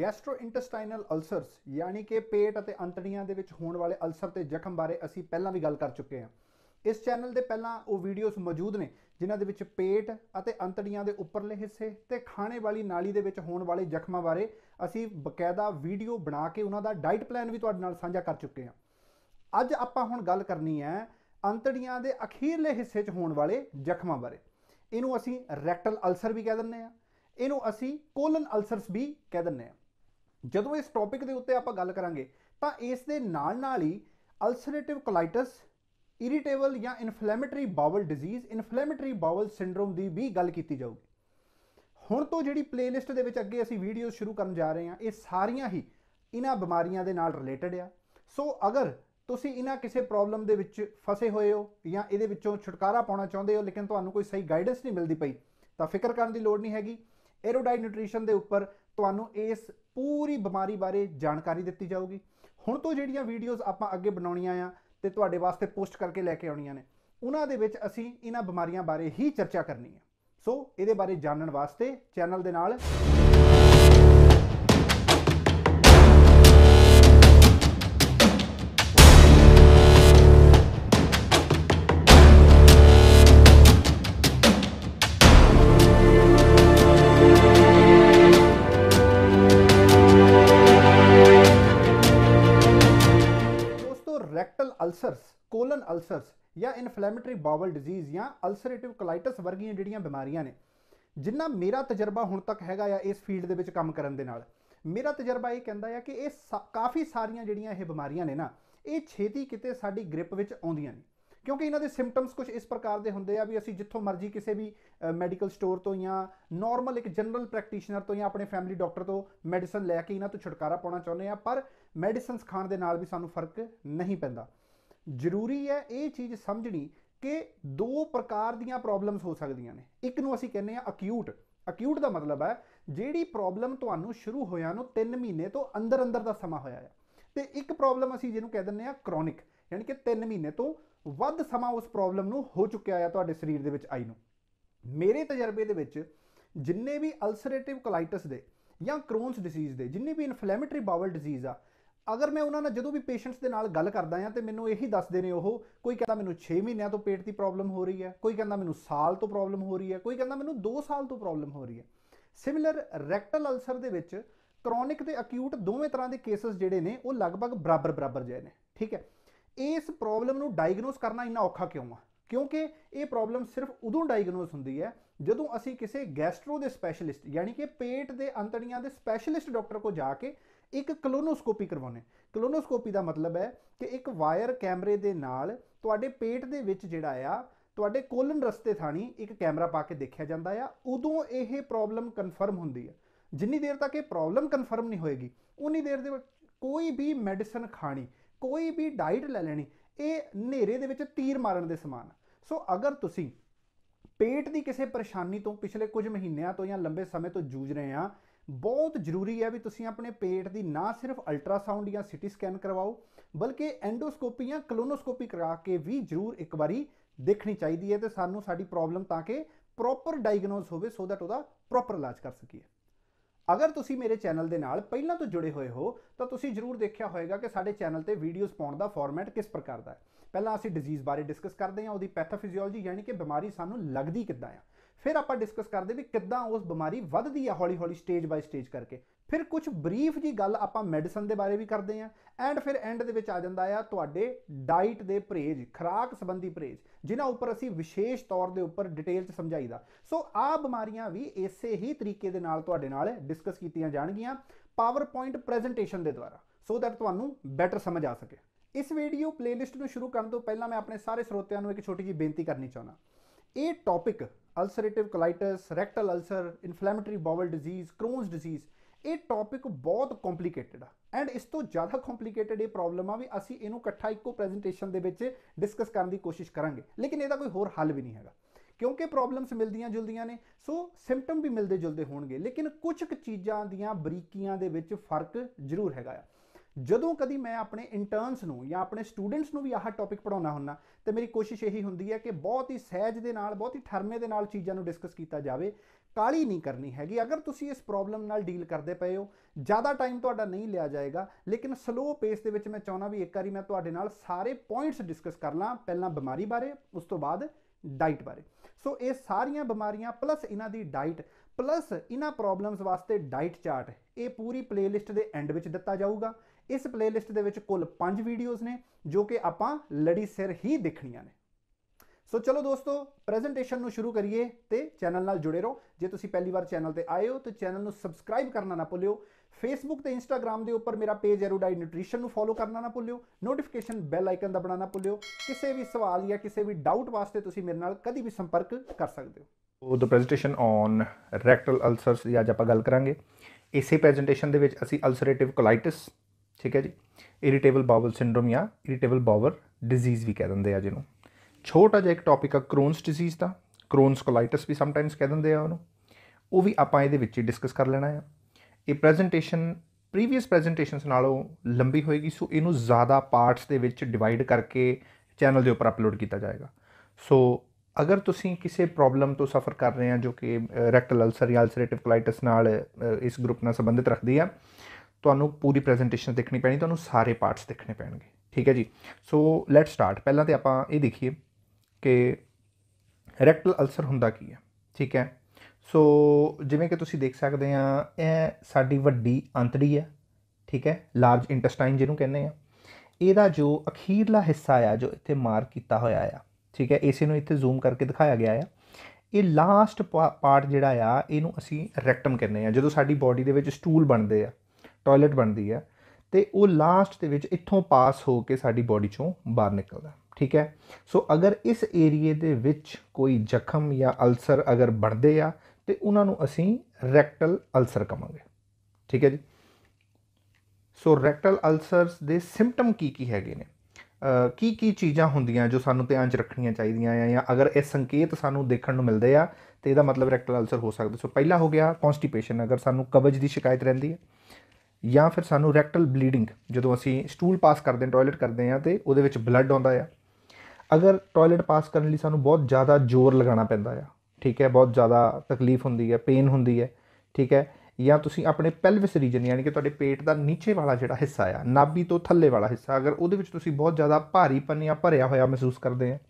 Gastrointestinal ਅਲਸਰਸ यानी कि पेट ਅਤੇ ਅੰਤੜੀਆਂ ਦੇ ਵਿੱਚ ਹੋਣ ਵਾਲੇ ਅਲਸਰ ਤੇ ਜ਼ਖਮ बारे ਅਸੀਂ ਪਹਿਲਾਂ भी गल कर चुके हैं। इस चैनल ਦੇ ਪਹਿਲਾਂ ਉਹ ਵੀਡੀਓਜ਼ ਮੌਜੂਦ ਨੇ ਜਿਨ੍ਹਾਂ ਦੇ ਵਿੱਚ पेट ਅਤੇ ਅੰਤੜੀਆਂ ਦੇ ਉੱਪਰਲੇ ਹਿੱਸੇ ਤੇ ਖਾਣੇ ਵਾਲੀ ਨਾਲੀ ਦੇ ਵਿੱਚ ਹੋਣ ਵਾਲੇ ਜ਼ਖਮਾਂ ਬਾਰੇ ਅਸੀਂ ਬਕਾਇਦਾ ਵੀਡੀਓ ਬਣਾ ਕੇ ਉਹਨਾਂ ਦਾ ਡਾਈਟ ਪਲਾਨ ਵੀ ਤੁਹਾਡੇ ਨਾਲ ਸਾਂਝਾ ਕਰ ਚੁੱਕੇ ਹਾਂ। ਅੱਜ ਆਪਾਂ ਹੁਣ ਗੱਲ ਕਰਨੀ ਹੈ ਅੰਤੜੀਆਂ ਦੇ ਅਖੀਰਲੇ ਹਿੱਸੇ 'ਚ ਹੋਣ ਵਾਲੇ ਜ਼ਖਮਾਂ ਬਾਰੇ। ਇਹਨੂੰ ਅਸੀਂ ਰੈਕਟਲ ਅਲਸਰ भी कह ਦਿੰਦੇ ਹਾਂ, ਇਹਨੂੰ ਅਸੀਂ ਕੋਲਨ ਅਲਸਰਸ भी कह ਦਿੰਦੇ ਹਾਂ। ਜਦੋਂ इस टॉपिक ਦੇ ਉੱਤੇ ਆਪਾਂ ਗੱਲ ਕਰਾਂਗੇ ਤਾਂ ਇਸ ਦੇ ਨਾਲ-ਨਾਲ ਹੀ ਅਲਸਰੇਟਿਵ ਕੋਲਾਈਟਿਸ, ਇਰੀਟੇਬਲ ਜਾਂ inflammatory bowel disease, inflammatory bowel syndrome ਦੀ भी ਗੱਲ ਕੀਤੀ ਜਾਊਗੀ। ਹੁਣ ਤੋਂ ਜਿਹੜੀ ਪਲੇਲਿਸਟ ਦੇ ਵਿੱਚ ਅੱਗੇ ਅਸੀਂ ਵੀਡੀਓ ਸ਼ੁਰੂ ਕਰਨ ਜਾ ਰਹੇ ਹਾਂ ਇਹ ਸਾਰੀਆਂ ਹੀ ਇਹਨਾਂ ਬਿਮਾਰੀਆਂ ਦੇ ਨਾਲ ਰਿਲੇਟਡ ਆ। ਸੋ ਅਗਰ ਤੁਸੀਂ ਇਹਨਾਂ ਕਿਸੇ ਪ੍ਰੋਬਲਮ ਦੇ ਵਿੱਚ ਫਸੇ ਹੋਏ ਹੋ ਜਾਂ ਇਹਦੇ ਵਿੱਚੋਂ ਛੁਟਕਾਰਾ ਪਾਉਣਾ ਚਾਹੁੰਦੇ ਹੋ ਲੇਕਿਨ ਤੁਹਾਨੂੰ ਕੋਈ ਸਹੀ ਗਾਈਡੈਂਸ ਨਹੀਂ ਮਿਲਦੀ ਪਈ ਤਾਂ ਫਿਕਰ ਕਰਨ ਦੀ ਲੋੜ ਨਹੀਂ ਹੈਗੀ। एरोडाइट न्यूट्रीशन के उपर तुहानू इस पूरी बीमारी बारे जानकारी दित्ती जाऊगी। हुण तो जिहड़ियां वीडियोज़ आपां अगे बनाउणियां आ ते तुहाडे वास्ते पोस्ट करके लैके आउणियां ने उन्हां दे विच असीं इन्हां बीमारियां बारे ही चर्चा करनी है। सो इहदे बारे जानन वास्ते चैनल दे नाल अल्सर्स, कोलन अल्सर्स या इन्फ्लैमेटरी बावल डिजीज़ या अल्सरेटिव कोलाइटिस वर्गियां ਜਿਹੜੀਆਂ ਬਿਮਾਰੀਆਂ ਨੇ ਜਿੰਨਾ मेरा तजर्बा ਹੁਣ तक हैगा या इस फील्ड ਦੇ ਵਿੱਚ ਕੰਮ ਕਰਨ ਦੇ ਨਾਲ मेरा तजर्बा ਇਹ ਕਹਿੰਦਾ ਆ ਕਿ ਇਹ काफ़ी ਸਾਰੀਆਂ ਜਿਹੜੀਆਂ ਇਹ ਬਿਮਾਰੀਆਂ ਨੇ ਨਾ ਇਹ ਛੇਤੀ ਕਿਤੇ ਸਾਡੀ ਗ੍ਰਿਪ ਵਿੱਚ ਆਉਂਦੀਆਂ ਨੇ ਕਿਉਂਕਿ ਇਹਨਾਂ ਦੇ ਸਿੰਪਟਮਸ ਕੁਝ ਇਸ ਪ੍ਰਕਾਰ ਦੇ ਹੁੰਦੇ ਆ ਵੀ ਅਸੀਂ ਜਿੱਥੋਂ ਮਰਜ਼ੀ ਕਿਸੇ ਵੀ ਮੈਡੀਕਲ ਸਟੋਰ ਤੋਂ ਜਾਂ ਨੋਰਮਲ ਇੱਕ ਜਨਰਲ ਪ੍ਰੈਕਟੀਸ਼ਨਰ ਤੋਂ ਜਾਂ ਆਪਣੇ ਫੈਮਿਲੀ ਡਾਕਟਰ ਤੋਂ ਮੈਡੀਸਨ ਲੈ ਕੇ ਇਹਨਾਂ ਤੋਂ ਛੁਟਕਾਰਾ ਪਾਉਣਾ ਚਾਹੁੰਦੇ ਆ ਪਰ ਮੈਡੀਸਨਸ ਖਾਣ ਦੇ ਨਾਲ ਵੀ ਸਾਨੂੰ ਫਰਕ ਨਹੀਂ ਪੈਂਦਾ। ਜ਼ਰੂਰੀ ਹੈ ਇਹ ਚੀਜ਼ ਸਮਝਣੀ ਕਿ ਦੋ ਪ੍ਰਕਾਰ ਦੀਆਂ ਪ੍ਰੋਬਲਮਸ ਹੋ ਸਕਦੀਆਂ ਨੇ। ਇੱਕ ਨੂੰ ਅਸੀਂ ਕਹਿੰਦੇ ਆ ਅਕਿਊਟ। ਅਕਿਊਟ ਦਾ ਮਤਲਬ ਹੈ ਜਿਹੜੀ ਪ੍ਰੋਬਲਮ ਤੁਹਾਨੂੰ ਸ਼ੁਰੂ ਹੋਇਆ ਨੂੰ 3 ਮਹੀਨੇ ਤੋਂ ਅੰਦਰ ਦਾ ਸਮਾਂ ਹੋਇਆ ਹੈ ਤੇ ਇੱਕ ਪ੍ਰੋਬਲਮ ਅਸੀਂ ਜਿਹਨੂੰ ਕਹਿ ਦਿੰਦੇ ਆ ਕ੍ਰੋਨਿਕ ਯਾਨੀ ਕਿ 3 ਮਹੀਨੇ ਤੋਂ ਵੱਧ ਸਮਾਂ ਉਸ ਪ੍ਰੋਬਲਮ ਨੂੰ ਹੋ ਚੁੱਕਿਆ ਆ ਤੁਹਾਡੇ ਸਰੀਰ ਦੇ ਵਿੱਚ ਆਈ ਨੂੰ। ਮੇਰੇ ਤਜਰਬੇ ਦੇ ਵਿੱਚ ਜਿੰਨੇ ਵੀ ਅਲਸਰੇਟਿਵ ਕੋਲਾਈਟਿਸ ਦੇ ਜਾਂ ਕ੍ਰੋਨਸ ਡਿਸੀਜ਼ ਦੇ ਜਿੰਨੇ ਵੀ ਇਨਫਲੇਮੇਟਰੀ ਬਾਵਲ ਡਿਜ਼ੀਜ਼ ਆ अगर मैं उन्होंने जो भी पेशेंट्स के नाल गल करता हाँ तो मैं यही दसते हैं वो कोई कहता मैं 6 महीनों तो पेट की प्रॉब्लम हो रही है, कोई कहता मैं साल तो प्रॉब्लम हो रही है, कोई कहता मैं 2 साल तो प्रॉब्लम हो रही है। सिमिलर रैक्टल अल्सर के विच क्रॉनिक ते अक्यूट दोवें तरह के केसेस जिहड़े ने वो लगभग बराबर जे ने। ठीक है, इस प्रॉब्लम को डायगनोज करना इन्ना औखा क्यों आ क्योंकि ये प्रॉब्लम सिर्फ उदों डायगनोज होंदी है जदों असी किसी गैस्ट्रो के स्पैशलिस्ट यानी कि पेट के अंतड़ियां के स्पैशलिस्ट डॉक्टर को जाके एक कलोनोस्कोपी करवाने। कलोनोस्कोपी का मतलब है कि एक वायर कैमरे के नाल तुहाडे पेट दे विच जिहड़ा आ तुहाडे कोलन रस्ते थानी एक कैमरा पा के देखिया जाता है। उदों यह प्रॉब्लम कन्फर्म होंदी है। जिन्नी देर तक ये प्रॉब्लम कन्फर्म नहीं होएगी उन्नी देर दे कोई भी मैडिसन खानी, कोई भी डाइट ले लैनी ये नेरे दे विच तीर मारन दे समान। सो अगर तुसीं पेट की किसी परेशानी तो पिछले कुछ महीनों तो या लंबे समय तो जूझ रहे हैं बहुत जरूरी है भी तुसीं अपने पेट की ना सिर्फ अल्ट्रासाउंड या सिटी स्कैन करवाओ बल्कि एंडोस्कोपी या कलोनोस्कोपी करा के भी जरूर एक बारी देखनी चाहिए है तो सानू साडी प्रॉब्लम ताकि प्रॉपर डायगनोज होवे सो दैट उहदा प्रॉपर इलाज कर सकीए। अगर तुसीं मेरे चैनल दे नाल पहलां तो जुड़े हुए हो तो तुसीं जरूर देखिया होएगा कि साडे चैनल ते वीडियोज़ पाउण दा फॉर्मेट किस प्रकार दा है। पहलां असीं डिजीज़ बारे डिस्कस करदे हां, उहदी पैथोफिजियोलॉजी यानी कि बीमारी सानू लगदी किद्दां आ, फिर आप डिस्कस करते भी किद्दां उस बीमारी वधदी है हौली हौली स्टेज बाय स्टेज करके, फिर कुछ ब्रीफ जी गल आप मेडिसन के बारे भी करते हैं एंड फिर एंड दे विच आ जांदा है तुहाडे डाइट दे परहेज, खुराक संबंधी परहेज जिन्हां उपर असीं विशेष तौर दे उपर डिटेल च समझाईदा। सो आ बीमारियां भी इसे ही तरीके दे नाल तुहाडे नाल डिस्कस कीतीआं जाणगीआं पावर पॉइंट प्रेजेंटेशन दे द्वारा सो दैट तुहानूं बैटर समझ आ सके। इस वीडियो प्लेलिस्ट नूं शुरू करन तों पहलां मैं अपने सारे स्रोतिआं नूं एक छोटी जी बेनती करनी चाहुंदा। ये topic ulcerative colitis, rectal ulcer, inflammatory bowel disease, Crohn's disease ये टॉपिक बहुत कॉम्प्लीकेटेड आ एंड इस तो ज़्यादा कॉम्प्लीकेटेड ये प्रॉब्लम आ भी असी इनू इकट्ठा इक्को प्रेजेंटेशन दे विच डिस्कस करने की कोशिश करांगे लेकिन इसदा कोई होर हल भी नहीं हैगा क्योंकि प्रॉब्लम्स मिलदियां जुलदियां ने। सो सिम्पटम भी मिलते जुलते होणगे लेकिन कुछ क चीज़ां दीयां बरीकियां दे विच फर्क जरूर हैगा। जदों कभी मैं अपने इंटर्नस नूं या अपने स्टूडेंट्स नूं भी आह टॉपिक पढ़ाउणा हुन्ना तो मेरी कोशिश यही हुंदी है कि बहुत ही सहज दे नाल बहुत ही ठरमे दे नाल चीज़ां नूं डिस्कस कीता जावे ਕਾਲੀ नहीं करनी हैगी। अगर तुसी इस प्रॉब्लम नाल डील करते पे हो, ज़्यादा टाइम तुहाडा नहीं लिया जाएगा, लेकिन स्लो पेस दे विच मैं चाहुंदा भी एक बारी मैं तुहाडे नाल सारे पॉइंट्स डिस्कस कर ਲਾਂ, पहला बीमारी बारे, उस तो बाद डाइट बारे। सो ये सारियां बीमारियां प्लस इन्हां दी डाइट प्लस इन्हां प्रॉब्लम्स वास्ते डाइट चार्ट ये पूरी प्लेलिस्ट दे एंड विच दिता जाऊगा। इस प्लेलिस्ट दे विच कुल 5 वीडियोज़ ने जो कि आपां लड़ी सिर ही देखणियां ने। सो चलो दोस्तों प्रेजेंटेशन नू शुरू करिए ते चैनल नाल जुड़े रहो। जे तुसी पहली बार चैनल ते आए हो तो चैनल नू सबसक्राइब करना ना भुल्लियो। फेसबुक ते इंस्टाग्राम दे उपर मेरा पेज एरोडाइट न्यूट्रीशन नू फॉलो करना ना भुल्लियो। नोटिफिकेशन बैल आइकन दबाना ना भुल्लियो। किसी भी सवाल या किसी भी डाउट वास्ते तुसी मेरे नाल कदी भी संपर्क कर सकते हो। The presentation on rectal ulcers दी अज आपां गल करांगे। इसे प्रेजेंटेशन दे विच असीं अल्सरेटिव कोलाइटिस, ठीक है जी, इरिटेबल बाउल सिंड्रोम या इरिटेबल बाउल डिजीज़ भी कह देंगे। जिन्हों छोटा जिहा एक टॉपिक आ क्रोन्स डिजीज़ का, क्रोन्स कोलाइटिस भी समटाइम्स कह देंगे, वो भी आपां इहदे विच ही डिस्कस कर लेना है। ये प्रेजेंटेशन प्रीवियस प्रेजेंटेशनस नालों लंबी होएगी, सो इनू ज़्यादा पार्ट्स के विच डिवाइड करके चैनल के उपर अपलोड किया जाएगा। सो अगर तुसीं किसी प्रॉब्लम तो सफ़र कर रहे हैं जो कि रेक्टल अल्सर या अल्सरेटिव कोलाइटिस नाल इस ग्रुप नाल संबंधित रखती है, तुहानूं पूरी प्रेजेंटेशन देखनी पैनी, तुहानूं सारे पार्ट्स देखने पैणगे, ठीक है जी। सो लैट्स स्टार्ट। पहलां ते आपां ये देखिए कि रेक्टल अल्सर हुंदा की है, ठीक है। सो जिवें कि तुसीं देख सकते हैं यह साडी वड्डी आंतड़ी है, ठीक है, लार्ज इंटेस्टाइन जिहनूं कहने हैं। इहदा जो अखीरला हिस्सा आ जो इत्थे मार्क कीता होया आ, ठीक है, इसे नूं इत्थे जूम करके दिखाया गया है। ये लास्ट पार्ट जिहड़ा आ इहनूं असीं रेक्टम कहने हैं। जदों साडी बॉडी दे विच स्टूल बनदे आ, टॉयलेट बनती है, तो वो लास्ट दे विच इत्थों पास होकर साडी बॉडी चों बाहर निकलदा, ठीक है। सो अगर इस एरिए दे विच कोई जख्म या अल्सर अगर बढ़ते आ तो उन्होंने असी रेक्टल अल्सर कहांगे, ठीक है जी। सो रेक्टल अल्सर्स दे सिम्पटम की है ने, की चीज़ा होंदियां जो सानू ध्यान च रखनिया चाहिए, या अगर ये संकेत सानू देखने मिलते हैं तो यदा मतलब रेक्टल अल्सर हो सकता। सो पहला हो गया कॉन्स्टिपेशन, अगर सानू कब्ज की शिकायत रहिंदी है, या फिर सानू रेक्टल ब्लीडिंग, जो असी स्टूल पास करते हैं, टॉयलेट करते हैं तो वो ब्लड आता है। अगर टॉयलेट पास करने लिए सानू बहुत ज़्यादा जोर लगाना पैंदा है, ठीक है, बहुत ज़्यादा तकलीफ होंदी है, पेन होंदी है, ठीक है, या तुसी अपने पेल्विस रीजन यानी कि तुहाडे पेट का नीचे वाला जिहड़ा हिस्सा आ, नाभी तो थले वाला हिस्सा, अगर उहदे विच तुसी बहुत ज़्यादा भारीपन या भरिया होया महसूस करते हैं।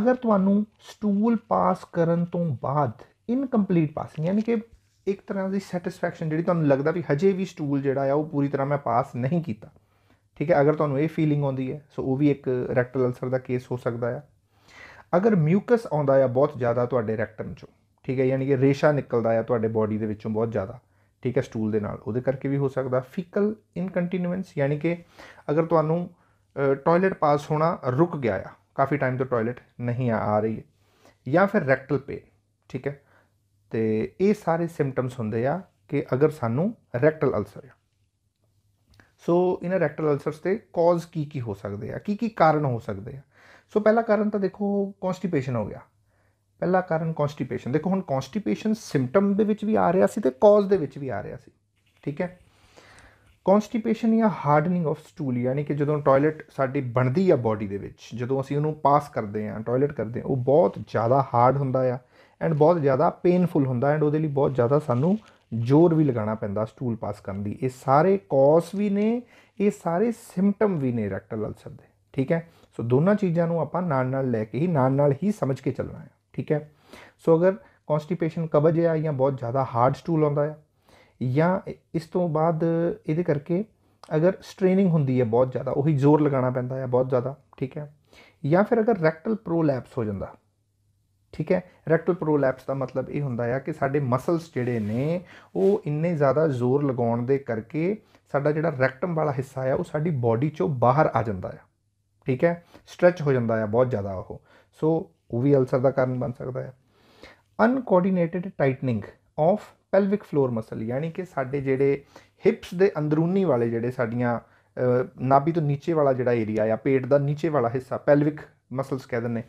अगर तुहानूं स्टूल पास करन तो बाद इनकम्प्लीट पासिंग यानी कि एक तरह की सैटिस्फैक्शन जिहड़ी तुहानूं लगदा भी हजे भी स्टूल जिहड़ा आ उह पूरी तरह मैं पास नहीं कीता, ठीक है, अगर तुहानूं ये फीलिंग आउंदी है सो वह भी एक रेक्टल अल्सर का केस हो सकता है। अगर म्यूकस आउंदा है बहुत ज़्यादा तुहाडे रेक्टम चों, ठीक है, यानी कि रेशा निकलदा है तुहाडे बॉडी दे विचों बहुत ज़्यादा, ठीक है, स्टूल दे नाल, उहदे करके भी हो सकदा। फीकल इनकंटीन्यूएंस यानी कि अगर तुहानूं टॉयलेट पास होना रुक गया है, काफ़ी टाइम तो टॉयलेट नहीं आ रही है, या फिर रेक्टल पेन, ठीक है, तो ये सारे सिम्पटम्स होंदे आ कि अगर सानूं रेक्टल अल्सर है। सो इन्हां रेक्टल अल्सर्स दे कॉज की हो सकदे आ, की कारण हो सकदे आ। सो पहला कारण तो देखो कॉन्स्टिपेशन हो गया, पहला कारण कॉन्स्टिपेशन। देखो हुण कॉन्स्टिपेशन सिम्पटम दे विच भी आ रहा सी ते कॉज दे विच भी आ रहा सी, ठीक है। कॉन्स्टिपेशन या हार्डनिंग ऑफ स्टूल यानी कि जदों टॉयलेट साडी बनदी आ बॉडी दे विच, जदों असीं उहनूं पास करते हैं, टॉयलेट करते हैं, वो बहुत ज़्यादा हार्ड हुंदा आ एंड बहुत ज़्यादा पेनफुल हुंदा एंड उहदे लई बहुत ज़्यादा सानूं जोर भी लगाना पैंदा स्टूल पास करन दी। ये सारे कॉज भी ने, ये सारे सिम्पटम भी ने रेक्टल अल्सर दे, ठीक है। सो दोनों चीज़ों को आपां नाल-नाल लैके ही नाल-नाल समझ के चलना है, ठीक है। सो अगर कॉन्स्टिपेशन कब्ज है या बहुत ज़्यादा हार्ड स्टूल आंदा है, या इस तो बाद इहदे करके अगर स्ट्रेनिंग होंदी है बहुत ज़्यादा, उही जोर लगाना पैंदा है बहुत ज़्यादा, ठीक है, या फिर अगर रेक्टल प्रोलैप्स हो जाता, ठीक है। रेक्टल प्रोलैप्स का मतलब ये होंदा है कि साडे मसल्स जिहड़े ने वो इन्ने ज़्यादा जोर लगाउण दे करके साडा जिहड़ा रेक्टम वाला हिस्सा है वो साडी बॉडी चों बाहर आ जाता है, ठीक है, स्ट्रैच हो जाता है बहुत ज़्यादा वो। सो वो भी अल्सर का कारण बन सकता है। Uncoordinated tightening of pelvic floor muscle यानी कि साडे जिहड़े हिप्स दे अंदरूनी वाले जिहड़े साडियां नाभी तो नीचे वाला जिहड़ा एरिया या पेट का नीचे वाला हिस्सा पेल्विक मसल्स कह देने,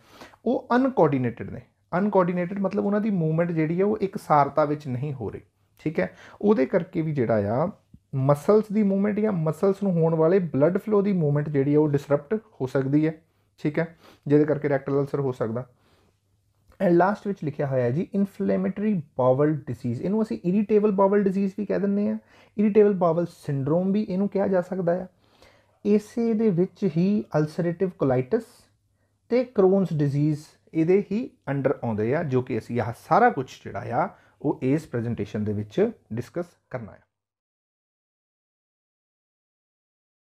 वो अनकोऑर्डिनेटेड ने। अनकोऑर्डिनेटेड मतलब उन्होंने मूवमेंट जिहड़ी है वो एक सारता विच नहीं हो रही, ठीक है। उहदे करके भी जिहड़ा आ मसल्स की मूवमेंट या मसल्स में होने वाले ब्लड फ्लो की मूवमेंट जी डिसरप्ट हो सकती है, ठीक है, जिहदे करके रेक्टल अल्सर हो सकता। एंड लास्ट विच लिखा होया जी इन्फ्लेमेटरी बावल डिसीज़, इनू असी इरीटेबल बावल डिसीज़ भी कह दें, इरीटेबल बावल सिंड्रोम भी इनू कहा जा सकता है। इसे दे विच ही अल्सरेटिव कोलाइटिस ते क्रोन्स डिजीज़ इहदे ही अंडर आउंदे आ, जो कि असी यह सारा कुछ जिहड़ा आ वो इस प्रेजेंटेशन दे विच डिस्कस करना है।